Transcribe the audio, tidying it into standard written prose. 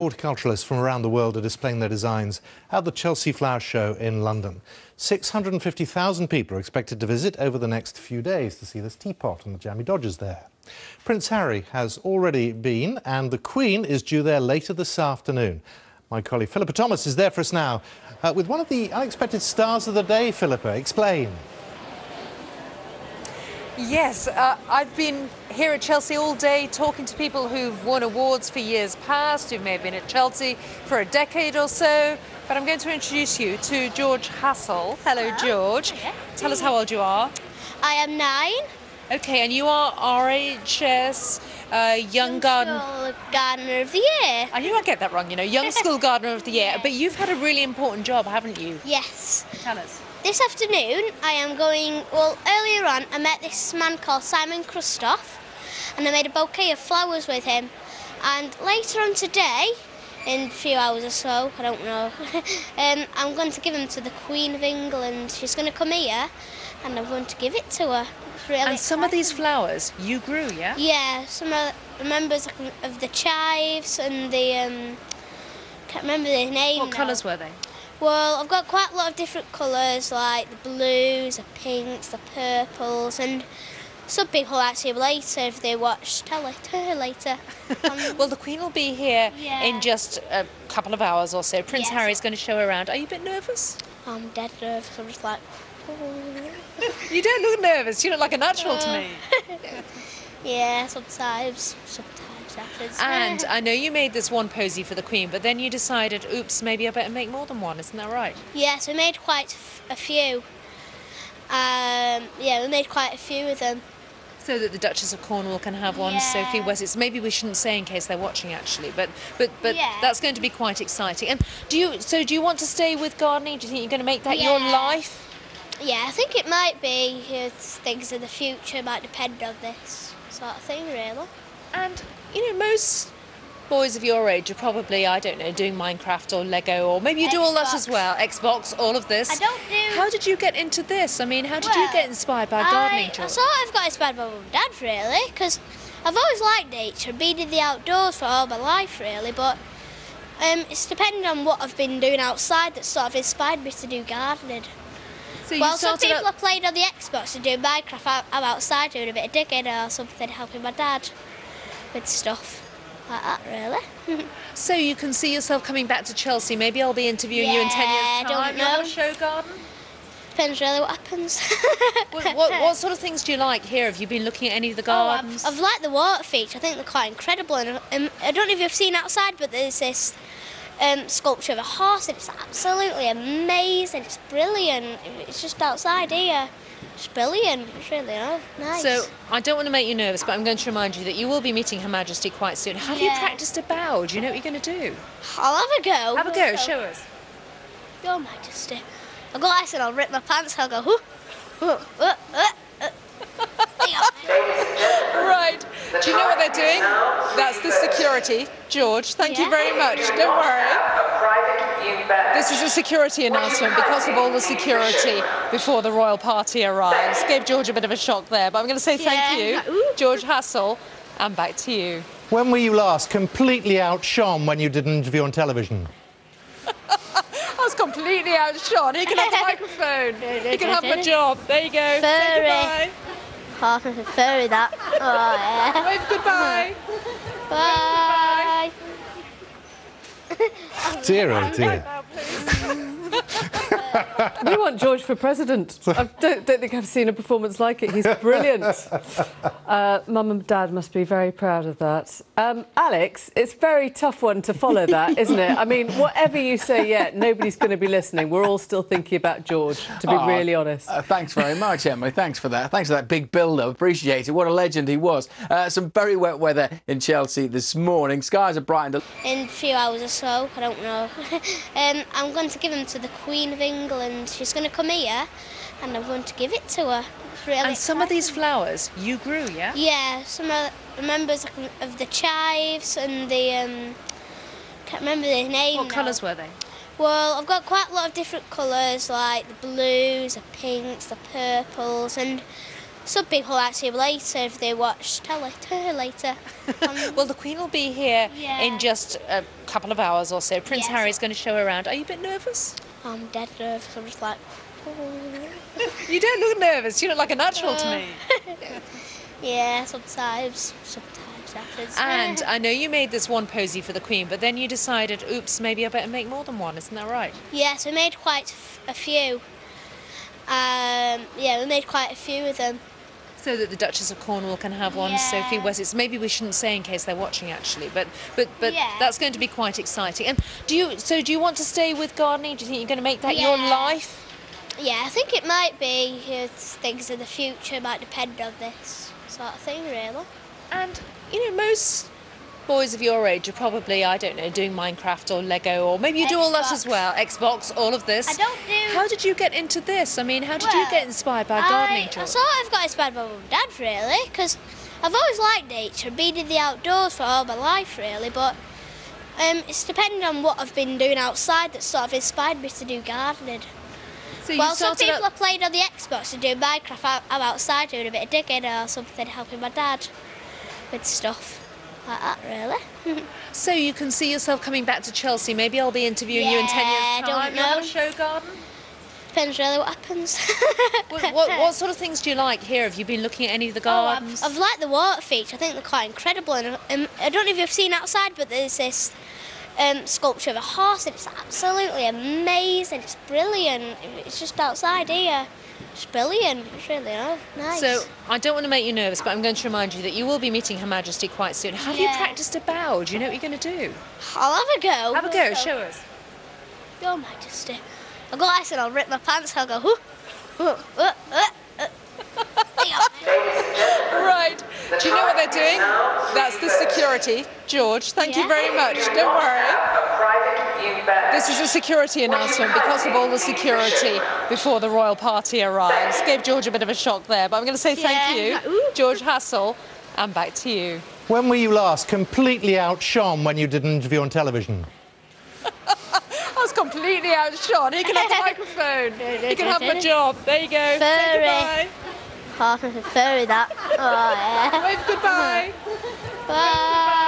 Horticulturalists from around the world are displaying their designs at the Chelsea Flower Show in London. 650,000 people are expected to visit over the next few days to see this teapot and the Jammy Dodgers there. Prince Harry has already been, and the Queen is due there later this afternoon. My colleague Philippa Thomas is there for us now with one of the unexpected stars of the day. Philippa, explain. Yes, I've been here at Chelsea all day talking to people who've won awards for years past, who may have been at Chelsea for a decade or so, but I'm going to introduce you to George Hassell. Hello, George. Yeah. Tell us how old you are. I am 9. Okay, and you are RHS Young Gardener of the Year. I knew I'd get that wrong, you know, Young School Gardener of the Year. Yeah. But you've had a really important job, haven't you? Yes. Tell us. This afternoon I am going, well, earlier on I met this man called Simon Kristoff and I made a bouquet of flowers with him, and later on today, in a few hours or so, I don't know, I'm going to give them to the Queen of England. She's going to come here and I'm going to give it to her. It's really exciting. Some of these flowers you grew, yeah? Yeah, some of the members of the chives and the, I can't remember their name. What colours were they? Well, I've got quite a lot of different colours, like the blues, the pinks, the purples, and some people will actually later if they watch telly later. Well, the Queen will be here in just a couple of hours or so. Prince Harry's going to show her around. Are you a bit nervous? I'm dead nervous. I'm just like... Oh. You don't look nervous. You look like a natural to me. Yeah, sometimes. And I know you made this one posy for the Queen, but then you decided, oops, maybe I better make more than one, isn't that right? Yes, we made quite a few. Yeah, we made quite a few of them. So that the Duchess of Cornwall can have one, Sophie Wessex. Maybe we shouldn't say in case they're watching, actually, but that's going to be quite exciting. And do you want to stay with gardening? Do you think you're going to make that your life? Yeah, I think it might be. Things in the future might depend on this sort of thing, really. And, you know, most boys of your age are probably, I don't know, doing Minecraft or Lego, or maybe you do all that as well. Xbox, all of this. I don't do... How did you get into this? I mean, how did you get inspired by gardening, George? I sort of got inspired by Mum and Dad, really, because I've always liked nature, been in the outdoors for all my life, really, but it's depending on what I've been doing outside that sort of inspired me to do gardening. So some people are playing on the Xbox and doing Minecraft. I'm outside doing a bit of digging or something, helping my dad with stuff like that, really. So you can see yourself coming back to Chelsea? Maybe I'll be interviewing you in 10 years' time. You'll have a show garden? Depends really what happens. What sort of things do you like here? Have you been looking at any of the gardens? I've liked the water feature. I think they're quite incredible. And I don't know if you've seen outside, but there's this sculpture of a horse, and it's absolutely amazing. It's brilliant. It's just outside here. It's brilliant. It's really nice. So, I don't want to make you nervous, but I'm going to remind you that you will be meeting Her Majesty quite soon. Have you practised a bow? Do you know what you're going to do? I'll have a go. Have a go. Show us. Your Majesty. I'll go ice and I'll rip my pants. I'll go, whoo, whoo, whoo, whoo. Right. Do you know what they're doing? That's the security. George, thank you very much. Don't worry. This is a security announcement because of all the security before the royal party arrives. Gave George a bit of a shock there, but I'm going to say thank you, George Hassell, and back to you. When were you last completely outshone when you did an interview on television? I was completely outshone. He can have the microphone. He can have my job. There you go. Say goodbye. Furry that. Oh, yeah. Wave goodbye. Bye. Dear, oh dear. We want George for president. I don't think I've seen a performance like it. He's brilliant. Mum and Dad must be very proud of that. Alex, it's a very tough one to follow that, isn't it? I mean, whatever you say, nobody's going to be listening. We're all still thinking about George, to be really honest. Thanks very much, Emma. Thanks for that. Thanks for that big build-up. Appreciate it. What a legend he was. Some very wet weather in Chelsea this morning. Skies are brightened. In a few hours or so, I don't know. I'm going to give them to the Queen of England. She's going to come here and I'm going to give it to her. It's really exciting. Some of these flowers you grew, yeah? Yeah, some of the members of the chives and the... I can't remember their name. What colours were they? Well, I've got quite a lot of different colours, like the blues, the pinks, the purples, and Some people might see him later if they watch telly later. Well, the Queen will be here in just a couple of hours or so. Prince Harry's going to show around. Are you a bit nervous? I'm dead nervous. I'm just like... Oh. You don't look nervous. You look like a natural to me. Yeah, sometimes happens. And I know you made this one posy for the Queen, but then you decided, oops, maybe I better make more than one. Isn't that right? Yes, we made quite a few. Yeah, we made quite a few of them. So that the Duchess of Cornwall can have one, Sophie Wessex. Maybe we shouldn't say in case they're watching, actually, but that's going to be quite exciting. And do you want to stay with gardening? Do you think you're going to make that your life? Yeah, I think it might be. Things in the future might depend on this sort of thing, really. And, you know, most boys of your age are probably, I don't know, doing Minecraft or Lego, or maybe you do all that as well. Xbox, all of this. I don't do... How did you get into this? I mean, how did you get inspired by gardening, George? I sort of got inspired by my mum and dad, really, because I've always liked nature and been in the outdoors for all my life, really, but it's depending on what I've been doing outside that sort of inspired me to do gardening. So some people are playing on the Xbox and doing Minecraft. I'm outside doing a bit of digging or something, helping my dad with stuff like that, really. So you can see yourself coming back to Chelsea. Maybe I'll be interviewing you in 10 years' time. Don't know. You have a show garden? Depends really what happens. What sort of things do you like here? Have you been looking at any of the gardens? I've liked the water feature. I think they're quite incredible. And I don't know if you've seen outside, but there's this... sculpture of a horse, and it's absolutely amazing. It's brilliant. It's just outside here. It's brilliant. It's really nice. So I don't want to make you nervous, but I'm going to remind you that you will be meeting Her Majesty quite soon. Have you practiced a bow? Do you know what you're going to do? I'll have a go. Have a go. Show us. Your Majesty. I'll go ice and I'll rip my pants. I'll go. Whoo, whoo, whoo, whoo, Right. Do you know what they're doing? That's the security. George, thank you very much. Don't worry. This is a security announcement because of all the security before the royal party arrives. Gave George a bit of a shock there, but I'm going to say thank you, George Hassell, and back to you. When were you last completely outshone when you did an interview on television? I was completely outshone. He can have the microphone. He can have my job. There you go. Say goodbye. Furry that. Oh, yeah. Wave goodbye. Bye.